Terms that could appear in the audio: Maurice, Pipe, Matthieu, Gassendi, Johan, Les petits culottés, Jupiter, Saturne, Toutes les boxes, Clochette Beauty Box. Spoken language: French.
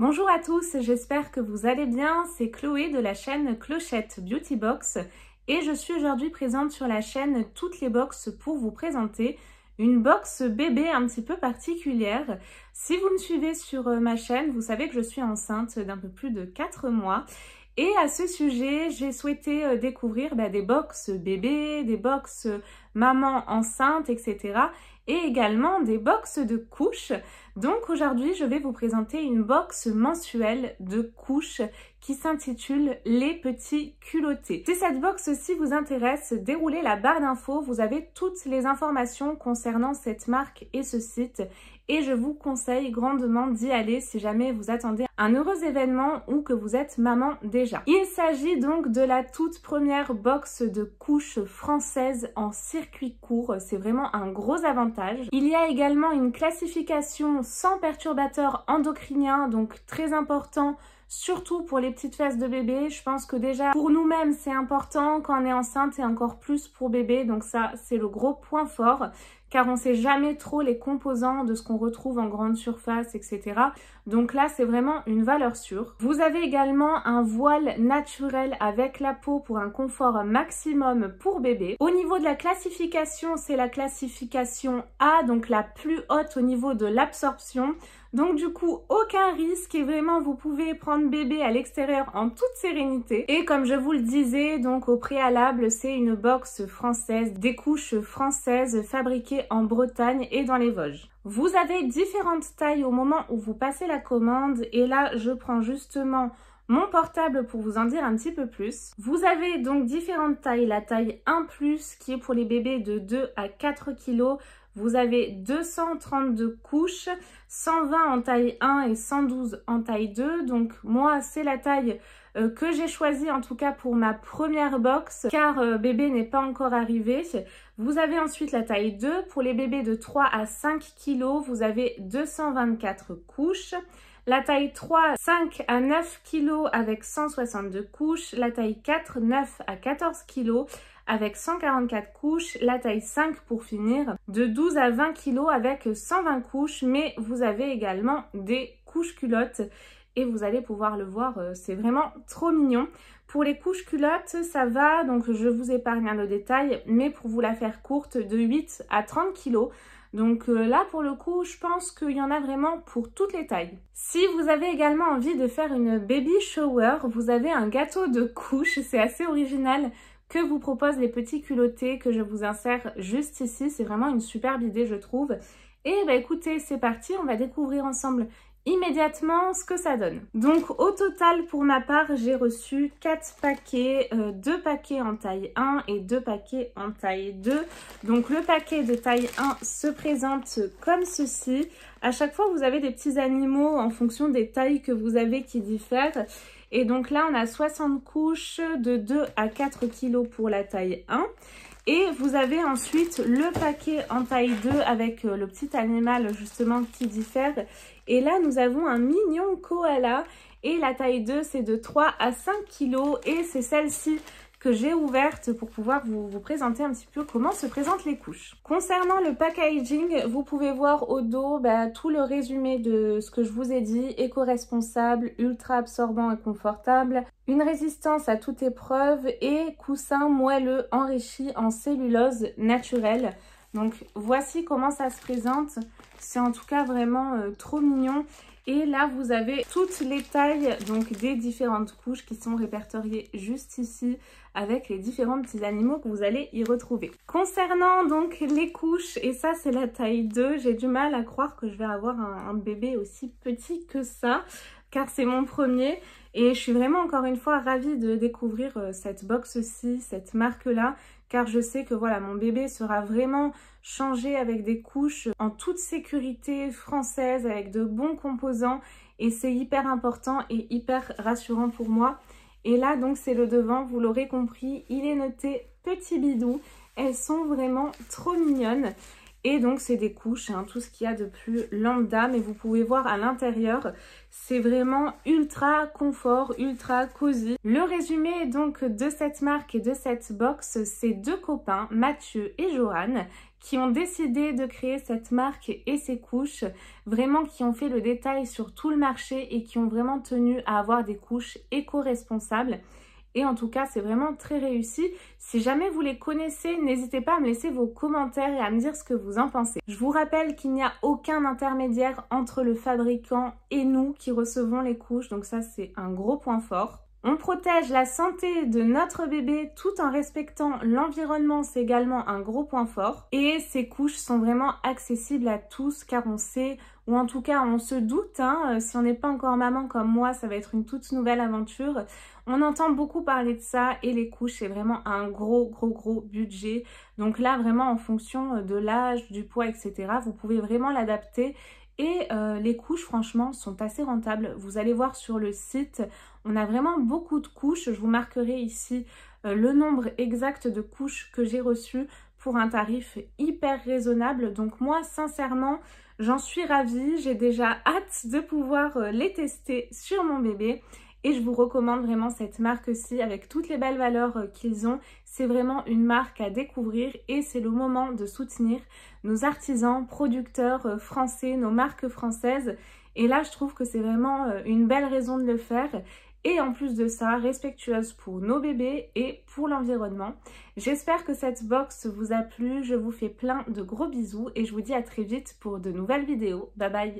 Bonjour à tous, j'espère que vous allez bien, c'est Chloé de la chaîne Clochette Beauty Box et je suis aujourd'hui présente sur la chaîne Toutes les boxes pour vous présenter une box bébé un petit peu particulière. Si vous me suivez sur ma chaîne, vous savez que je suis enceinte d'un peu plus de 4 mois et à ce sujet, j'ai souhaité découvrir des boxes bébés, des boxes maman enceinte, etc. et également des boxes de couches. Donc aujourd'hui, je vais vous présenter une box mensuelle de couches qui s'intitule Les petits culottés. Si cette box vous intéresse, déroulez la barre d'infos, vous avez toutes les informations concernant cette marque et ce site et je vous conseille grandement d'y aller si jamais vous attendez un heureux événement ou que vous êtes maman déjà. Il s'agit donc de la toute première box de couches française en circuit court, c'est vraiment un gros avantage. Il y a également une classification sans perturbateurs endocriniens, donc très important, surtout pour les petites fesses de bébé. Je pense que déjà pour nous-mêmes c'est important quand on est enceinte et encore plus pour bébé, donc ça c'est le gros point fort car on ne sait jamais trop les composants de ce qu'on retrouve en grande surface, etc. Donc là, c'est vraiment une valeur sûre. Vous avez également un voile naturel avec la peau pour un confort maximum pour bébé. Au niveau de la classification, c'est la classification A, donc la plus haute au niveau de l'absorption. Donc du coup, aucun risque et vraiment, vous pouvez prendre bébé à l'extérieur en toute sérénité. Et comme je vous le disais, donc au préalable, c'est une box française, des couches françaises fabriquées en Bretagne et dans les Vosges. Vous avez différentes tailles au moment où vous passez la commande et là je prends justement mon portable pour vous en dire un petit peu plus. Vous avez donc différentes tailles, la taille 1+, qui est pour les bébés de 2 à 4 kg. Vous avez 232 couches, 120 en taille 1 et 112 en taille 2. Donc moi, c'est la taille que j'ai choisie en tout cas pour ma première box car bébé n'est pas encore arrivé. Vous avez ensuite la taille 2. Pour les bébés de 3 à 5 kg, vous avez 224 couches. La taille 3, 5 à 9 kg avec 162 couches. La taille 4, 9 à 14 kg avec 144 couches. La taille 5 pour finir, de 12 à 20 kg avec 120 couches. Mais vous avez également des couches culottes et vous allez pouvoir le voir, c'est vraiment trop mignon. Pour les couches culottes, ça va, donc je vous épargne le détail, mais pour vous la faire courte, de 8 à 30 kg. Donc là, pour le coup, je pense qu'il y en a vraiment pour toutes les tailles. Si vous avez également envie de faire une baby shower, vous avez un gâteau de couches, c'est assez original, que vous proposent les petits culottés, que je vous insère juste ici. C'est vraiment une superbe idée, je trouve. Et bah écoutez, c'est parti, on va découvrir ensemble immédiatement ce que ça donne. Donc au total, pour ma part, j'ai reçu 4 paquets, 2 paquets en taille 1 et 2 paquets en taille 2. Donc le paquet de taille 1 se présente comme ceci. À chaque fois, vous avez des petits animaux en fonction des tailles que vous avez qui diffèrent. Et donc là, on a 60 couches de 2 à 4 kg pour la taille 1. Et vous avez ensuite le paquet en taille 2 avec le petit animal justement qui diffère. Et là, nous avons un mignon koala. Et la taille 2, c'est de 3 à 5 kg. Et c'est celle-ci que j'ai ouverte pour pouvoir vous présenter un petit peu comment se présentent les couches. Concernant le packaging, vous pouvez voir au dos tout le résumé de ce que je vous ai dit, éco-responsable, ultra absorbant et confortable, une résistance à toute épreuve et coussin moelleux enrichi en cellulose naturelle. Donc voici comment ça se présente, c'est en tout cas vraiment trop mignon. Et là, vous avez toutes les tailles donc des différentes couches qui sont répertoriées juste ici avec les différents petits animaux que vous allez y retrouver. Concernant donc les couches, et ça c'est la taille 2, j'ai du mal à croire que je vais avoir un bébé aussi petit que ça car c'est mon premier et je suis vraiment encore une fois ravie de découvrir cette box-ci, cette marque-là, car je sais que voilà, mon bébé sera vraiment changé avec des couches en toute sécurité française, avec de bons composants, et c'est hyper important et hyper rassurant pour moi. Et là donc c'est le devant, vous l'aurez compris, il est noté petit bidou, elles sont vraiment trop mignonnes. Et donc c'est des couches, hein, tout ce qu'il y a de plus lambda, mais vous pouvez voir à l'intérieur, c'est vraiment ultra confort, ultra cosy. Le résumé donc de cette marque et de cette box, c'est deux copains, Mathieu et Johan, qui ont décidé de créer cette marque et ses couches, vraiment qui ont fait le détail sur tout le marché et qui ont vraiment tenu à avoir des couches éco-responsables. Et en tout cas, c'est vraiment très réussi. Si jamais vous les connaissez, n'hésitez pas à me laisser vos commentaires et à me dire ce que vous en pensez. Je vous rappelle qu'il n'y a aucun intermédiaire entre le fabricant et nous qui recevons les couches. Donc ça, c'est un gros point fort. On protège la santé de notre bébé tout en respectant l'environnement, c'est également un gros point fort. Et ces couches sont vraiment accessibles à tous car on sait, ou en tout cas on se doute, hein, si on n'est pas encore maman comme moi, ça va être une toute nouvelle aventure. On entend beaucoup parler de ça et les couches c'est vraiment un gros budget. Donc là vraiment en fonction de l'âge, du poids, etc. vous pouvez vraiment l'adapter. Et les couches, franchement, sont assez rentables. Vous allez voir sur le site, on a vraiment beaucoup de couches. Je vous marquerai ici le nombre exact de couches que j'ai reçues pour un tarif hyper raisonnable. Donc moi, sincèrement, j'en suis ravie. J'ai déjà hâte de pouvoir les tester sur mon bébé. Et je vous recommande vraiment cette marque-ci avec toutes les belles valeurs qu'ils ont. C'est vraiment une marque à découvrir et c'est le moment de soutenir nos artisans, producteurs français, nos marques françaises. Et là, je trouve que c'est vraiment une belle raison de le faire. Et en plus de ça, respectueuse pour nos bébés et pour l'environnement. J'espère que cette box vous a plu. Je vous fais plein de gros bisous et je vous dis à très vite pour de nouvelles vidéos. Bye bye!